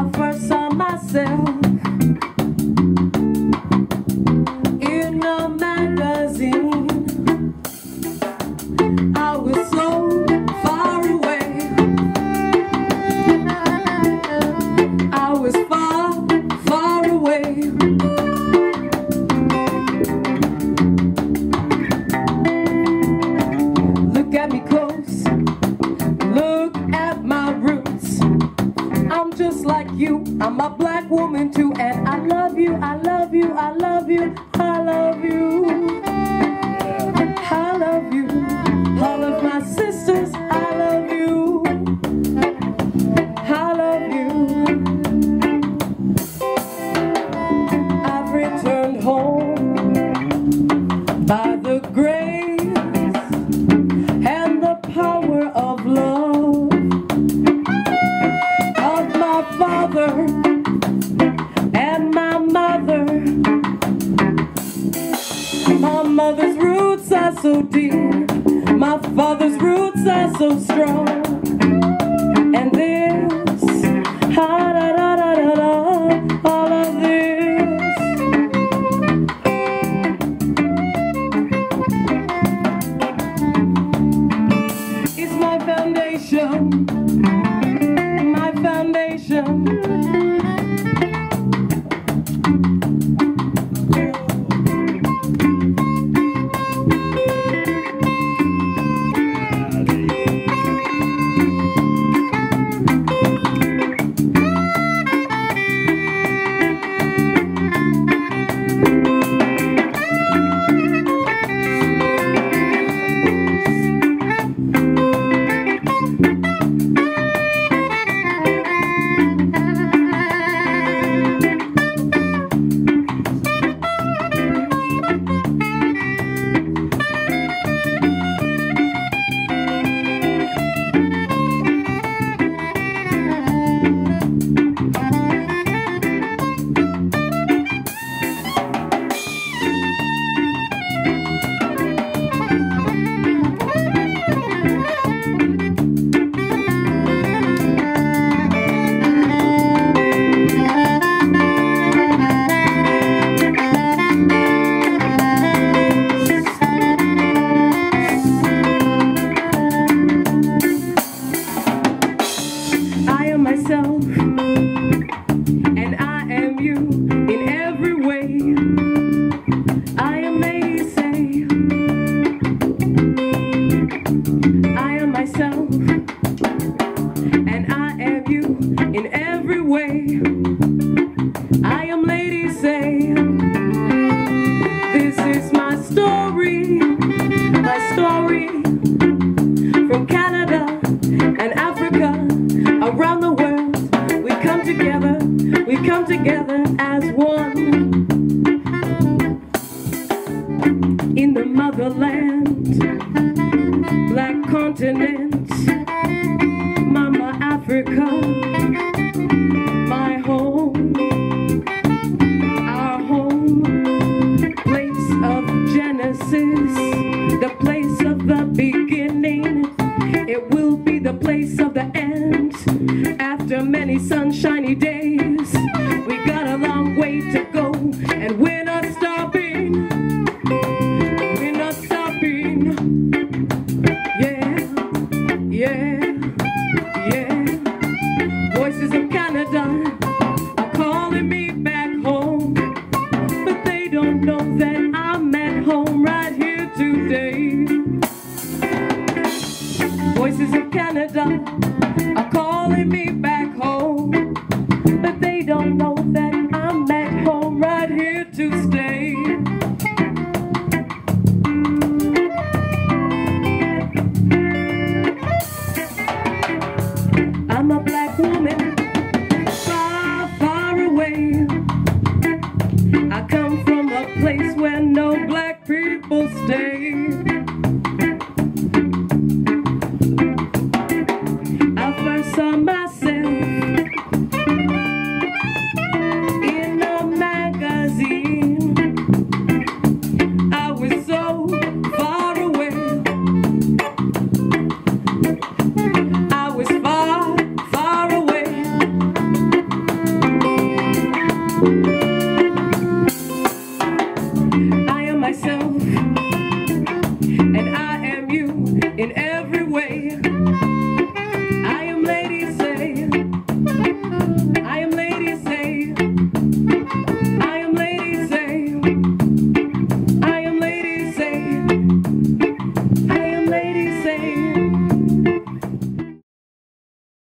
I first saw myself in a magazine. I was so far away, I was far, far away. Look at me close, look at my roots. I'm just like you, I'm a black woman too, and I love you, I love you, I love you, I love you, I love you. All of my sisters, I love you, I love you. I've returned home by the grace and the power of love of my father. My mother's roots are so deep, my father's roots are so strong, and this, da da da da da, all of this is my foundation, my foundation. And I am you in every way. I am Lady Say. I am myself, and I am you in every way. I am Lady Say. This is my story from Canada and Africa, around the world. Together, we come together as one. In the motherland, black continent, Mama Africa, my home, our home, place of Genesis, the place of the beginning. It will be the place of the end. After many sunshiny days, we got a long way to go, and we're not stopping. We're not stopping. Yeah, yeah, yeah. Voices of Canada are calling me back home, but they don't know that I'm at home right here today. Voices of Canada are calling me back home, but they don't know that I'm at home. I am myself, and I am you in every way.